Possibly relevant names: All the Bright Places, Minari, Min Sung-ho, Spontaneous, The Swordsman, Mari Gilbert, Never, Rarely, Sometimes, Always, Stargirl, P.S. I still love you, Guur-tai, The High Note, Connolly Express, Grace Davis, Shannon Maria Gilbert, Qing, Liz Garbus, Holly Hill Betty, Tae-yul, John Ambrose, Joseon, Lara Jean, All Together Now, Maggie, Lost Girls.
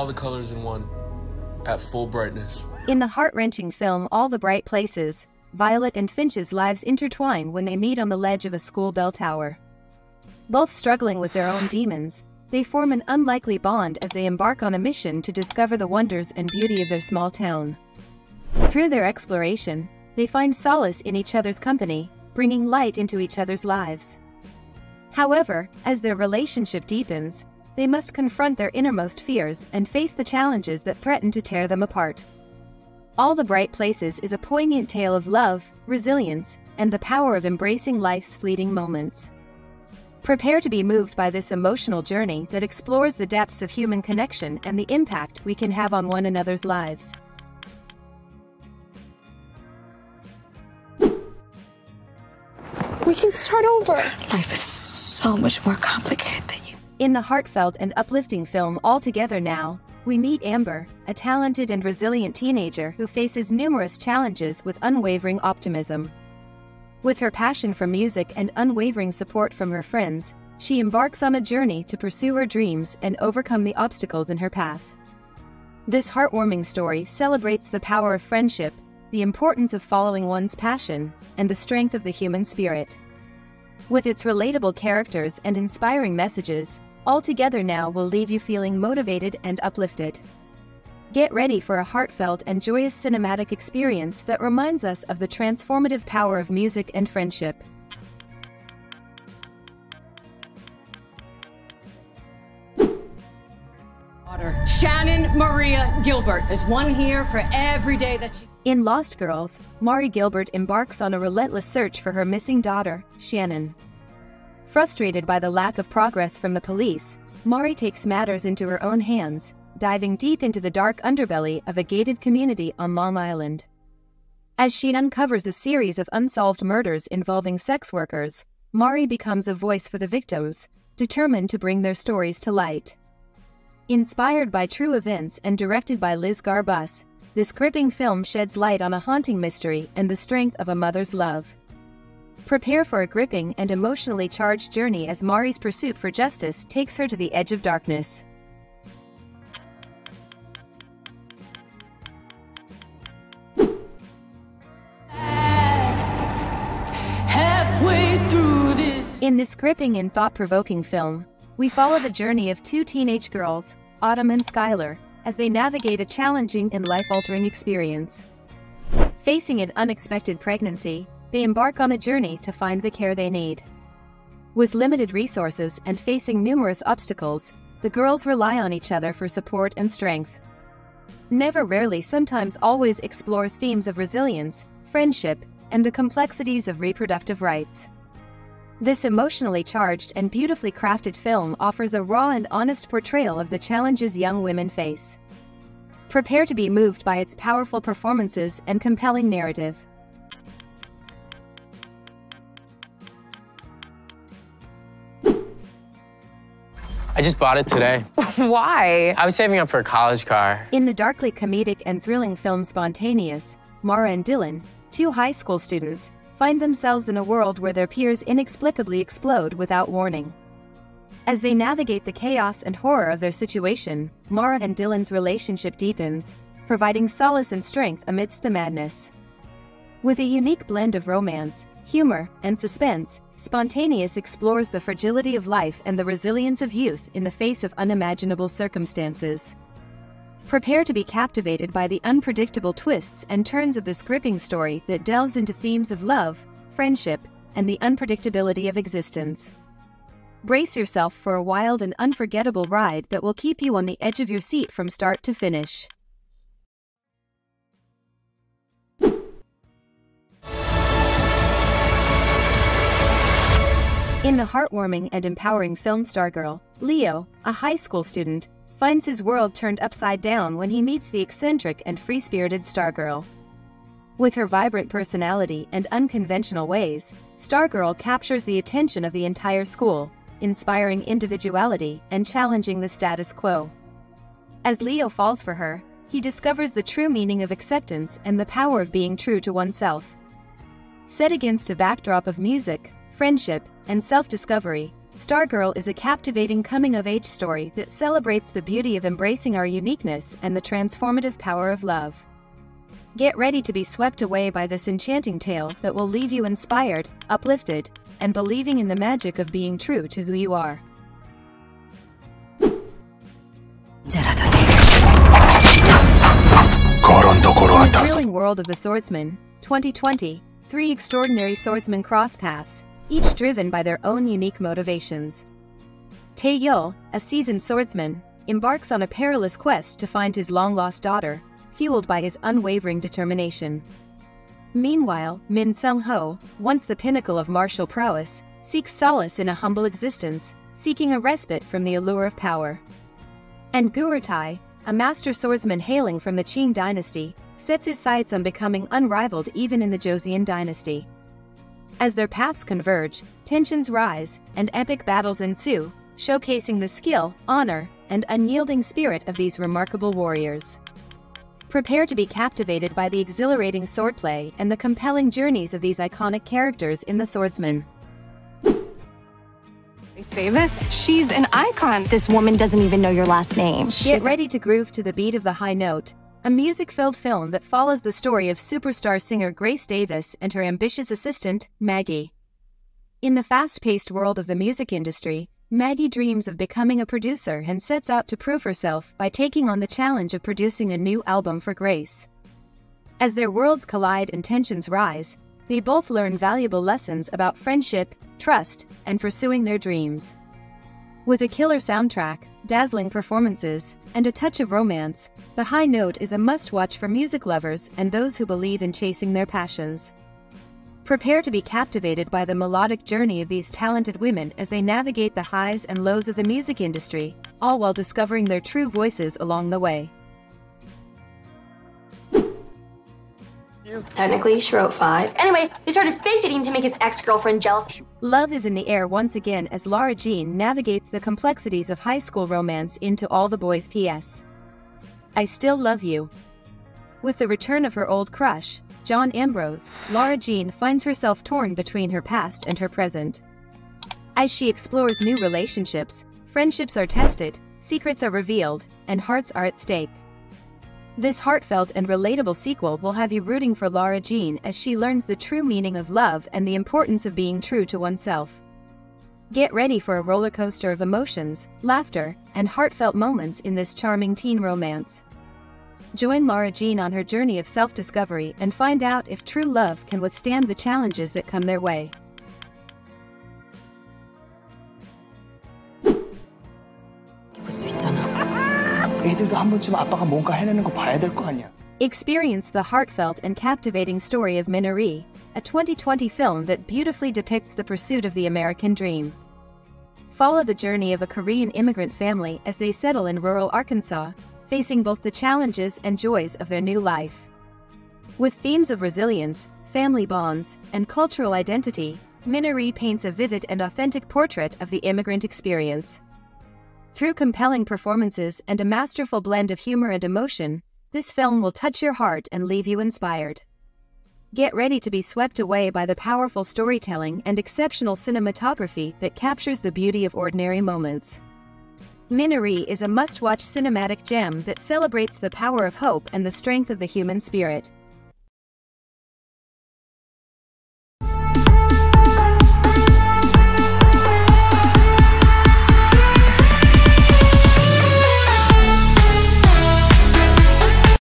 all the colors in one, at full brightness. In the heart-wrenching film All the Bright Places, Violet and Finch's lives intertwine when they meet on the ledge of a school bell tower. Both struggling with their own demons, they form an unlikely bond as they embark on a mission to discover the wonders and beauty of their small town. Through their exploration, they find solace in each other's company, bringing light into each other's lives. However, as their relationship deepens, they must confront their innermost fears and face the challenges that threaten to tear them apart. All the Bright Places is a poignant tale of love, resilience, and the power of embracing life's fleeting moments. Prepare to be moved by this emotional journey that explores the depths of human connection and the impact we can have on one another's lives. We can start over. Life is so much more complicated than you. In the heartfelt and uplifting film All Together Now, we meet Amber, a talented and resilient teenager who faces numerous challenges with unwavering optimism. With her passion for music and unwavering support from her friends, she embarks on a journey to pursue her dreams and overcome the obstacles in her path. This heartwarming story celebrates the power of friendship, the importance of following one's passion, and the strength of the human spirit. With its relatable characters and inspiring messages, All Together Now will leave you feeling motivated and uplifted. Get ready for a heartfelt and joyous cinematic experience that reminds us of the transformative power of music and friendship. Shannon Maria Gilbert is one here for every day that she... In Lost Girls, Mari Gilbert embarks on a relentless search for her missing daughter, Shannon. Frustrated by the lack of progress from the police, Mari takes matters into her own hands, diving deep into the dark underbelly of a gated community on Long Island. As she uncovers a series of unsolved murders involving sex workers, Mari becomes a voice for the victims, determined to bring their stories to light. Inspired by true events and directed by Liz Garbus, this gripping film sheds light on a haunting mystery and the strength of a mother's love. Prepare for a gripping and emotionally charged journey as Mari's pursuit for justice takes her to the edge of darkness. In this gripping and thought-provoking film, we follow the journey of two teenage girls, Autumn and Skylar, as they navigate a challenging and life-altering experience. Facing an unexpected pregnancy, they embark on a journey to find the care they need. With limited resources and facing numerous obstacles, the girls rely on each other for support and strength. Never, Rarely, Sometimes, Always explores themes of resilience, friendship, and the complexities of reproductive rights. This emotionally charged and beautifully crafted film offers a raw and honest portrayal of the challenges young women face. Prepare to be moved by its powerful performances and compelling narrative. I just bought it today. Why? I was saving up for a college car. In the darkly comedic and thrilling film Spontaneous, Mara and Dylan, two high school students, find themselves in a world where their peers inexplicably explode without warning. As they navigate the chaos and horror of their situation, Mara and Dylan's relationship deepens, providing solace and strength amidst the madness. With a unique blend of romance, humor, and suspense, Spontaneous explores the fragility of life and the resilience of youth in the face of unimaginable circumstances. Prepare to be captivated by the unpredictable twists and turns of this gripping story that delves into themes of love, friendship, and the unpredictability of existence. Brace yourself for a wild and unforgettable ride that will keep you on the edge of your seat from start to finish. In the heartwarming and empowering film Stargirl, Leo, a high school student, finds his world turned upside down when he meets the eccentric and free-spirited Stargirl. With her vibrant personality and unconventional ways, Stargirl captures the attention of the entire school, inspiring individuality and challenging the status quo. As Leo falls for her, he discovers the true meaning of acceptance and the power of being true to oneself. Set against a backdrop of music, friendship, and self-discovery, Stargirl is a captivating coming-of-age story that celebrates the beauty of embracing our uniqueness and the transformative power of love. Get ready to be swept away by this enchanting tale that will leave you inspired, uplifted, and believing in the magic of being true to who you are. In the thrilling world of The Swordsman, 2020, three extraordinary swordsmen cross paths, each driven by their own unique motivations. Tae-yul, a seasoned swordsman, embarks on a perilous quest to find his long-lost daughter, fueled by his unwavering determination. Meanwhile, Min Sung-ho, once the pinnacle of martial prowess, seeks solace in a humble existence, seeking a respite from the allure of power. And Guur-tai, a master swordsman hailing from the Qing dynasty, sets his sights on becoming unrivaled even in the Joseon dynasty. As their paths converge, tensions rise, and epic battles ensue, showcasing the skill, honor, and unyielding spirit of these remarkable warriors. Prepare to be captivated by the exhilarating swordplay and the compelling journeys of these iconic characters in The Swordsman. Grace Davis, she's an icon. This woman doesn't even know your last name. Get ready to groove to the beat of The High Note, a music-filled film that follows the story of superstar singer Grace Davis and her ambitious assistant, Maggie. In the fast-paced world of the music industry, Maggie dreams of becoming a producer and sets out to prove herself by taking on the challenge of producing a new album for Grace. As their worlds collide and tensions rise, they both learn valuable lessons about friendship, trust, and pursuing their dreams. With a killer soundtrack, dazzling performances, and a touch of romance, The High Note is a must-watch for music lovers and those who believe in chasing their passions. Prepare to be captivated by the melodic journey of these talented women as they navigate the highs and lows of the music industry, all while discovering their true voices along the way. Technically, she wrote 5. Anyway, they started fake dating to make his ex-girlfriend jealous. Love is in the air once again as Lara Jean navigates the complexities of high school romance into All the Boys P.S. I Still Love You. With the return of her old crush, John Ambrose, Lara Jean finds herself torn between her past and her present. As she explores new relationships, friendships are tested, secrets are revealed, and hearts are at stake. This heartfelt and relatable sequel will have you rooting for Lara Jean as she learns the true meaning of love and the importance of being true to oneself. Get ready for a roller coaster of emotions, laughter, and heartfelt moments in this charming teen romance. Join Lara Jean on her journey of self-discovery and find out if true love can withstand the challenges that come their way. Experience the heartfelt and captivating story of Minari, a 2020 film that beautifully depicts the pursuit of the American dream. Follow the journey of a Korean immigrant family as they settle in rural Arkansas, facing both the challenges and joys of their new life. With themes of resilience, family bonds, and cultural identity, Minari paints a vivid and authentic portrait of the immigrant experience. Through compelling performances and a masterful blend of humor and emotion, this film will touch your heart and leave you inspired. Get ready to be swept away by the powerful storytelling and exceptional cinematography that captures the beauty of ordinary moments. Minari is a must-watch cinematic gem that celebrates the power of hope and the strength of the human spirit.